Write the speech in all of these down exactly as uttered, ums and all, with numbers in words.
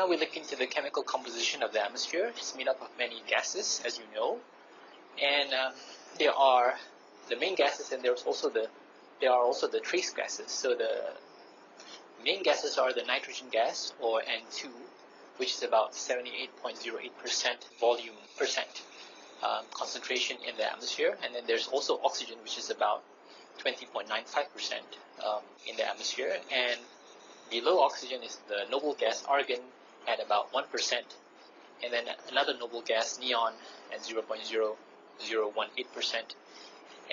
now we look into the chemical composition of the atmosphere. It's made up of many gases, as you know, and um, there are the main gases, and there's also the there are also the trace gases. So the main gases are the nitrogen gas, or N two, which is about seventy-eight point zero eight percent volume percent um, concentration in the atmosphere, and then there's also oxygen, which is about twenty point nine five percent um, in the atmosphere, and below oxygen is the noble gas argon at about one percent, and then another noble gas, neon, at zero point zero zero one eight percent,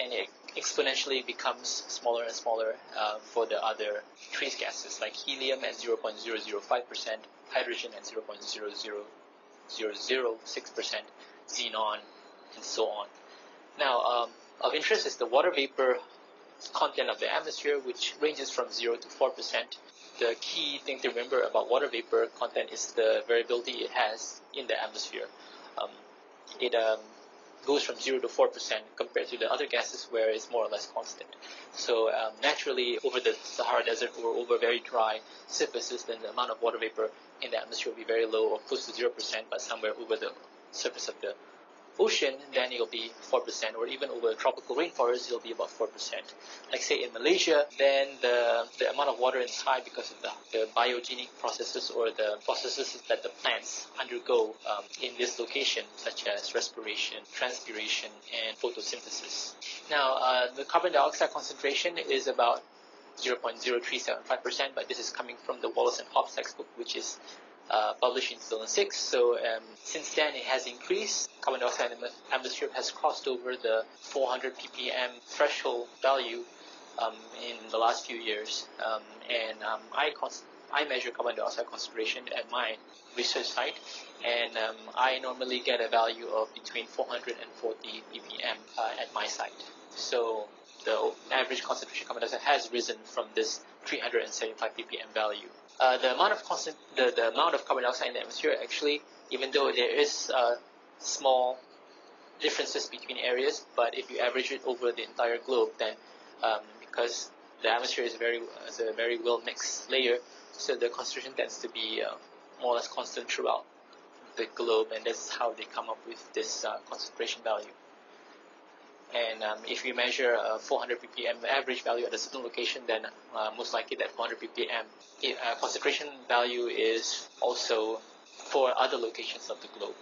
and it exponentially becomes smaller and smaller uh, for the other trace gases, like helium at zero point zero zero five percent, hydrogen at zero point zero zero zero zero six percent, xenon, and so on. Now, um, of interest is the water vapor content of the atmosphere, which ranges from zero to four percent. The key thing to remember about water vapor content is the variability it has in the atmosphere. Um, it um, goes from zero to four percent compared to the other gases where it's more or less constant. So um, naturally, over the Sahara Desert or over very dry surfaces, then the amount of water vapor in the atmosphere will be very low or close to zero percent, but somewhere over the surface of the ocean, then it'll be four percent, or even over tropical rainforests, it'll be about four percent. Like say in Malaysia, then the, the amount of water is high because of the, the biogenic processes or the processes that the plants undergo um, in this location, such as respiration, transpiration, and photosynthesis. Now, uh, the carbon dioxide concentration is about zero point zero three seven five percent, but this is coming from the Wallace and Hobbs textbook, which is Uh, published in two thousand six, so um, since then it has increased. Carbon dioxide in the atmosphere has crossed over the four hundred p p m threshold value um, in the last few years, um, and um, I, I measure carbon dioxide concentration at my research site, and um, I normally get a value of between four hundred and forty p p m uh, at my site. So the average concentration of carbon dioxide has risen from this three hundred seventy-five p p m value. Uh, the amount of constant, the, the amount of carbon dioxide in the atmosphere, actually, even though there is uh, small differences between areas, but if you average it over the entire globe, then um, because the atmosphere is very is a very well mixed layer, so the concentration tends to be uh, more or less constant throughout the globe, and that's how they come up with this uh, concentration value. And um, if you measure a four hundred p p m average value at a certain location, then uh, most likely that four hundred p p m uh, concentration value is also for other locations of the globe.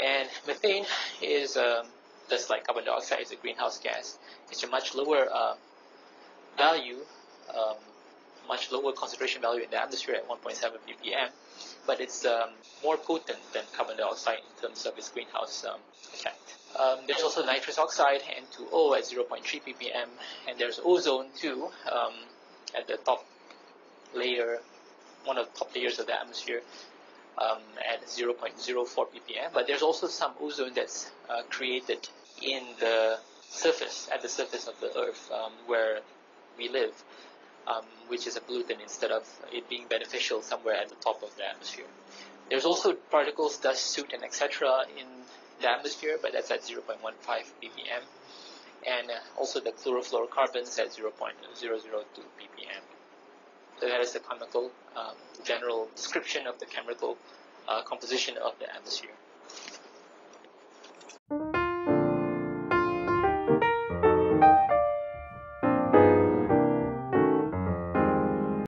And methane is, um, just like carbon dioxide, is a greenhouse gas. It's a much lower uh, value, um, much lower concentration value in the atmosphere at one point seven p p m, but it's um, more potent than carbon dioxide in terms of its greenhouse um, effect. Um, there's also nitrous oxide, N two O, at zero point three p p m, and there's ozone too, um, at the top layer, one of the top layers of the atmosphere, um, at zero point zero four p p m. But there's also some ozone that's uh, created in the surface, at the surface of the Earth, um, where we live, um, which is a pollutant instead of it being beneficial somewhere at the top of the atmosphere. There's also particles, dust, soot, and et cetera in the atmosphere, but that's at zero point one five p p m, and uh, also the chlorofluorocarbons at zero point zero zero two p p m. So that is the chemical um, general description of the chemical uh, composition of the atmosphere.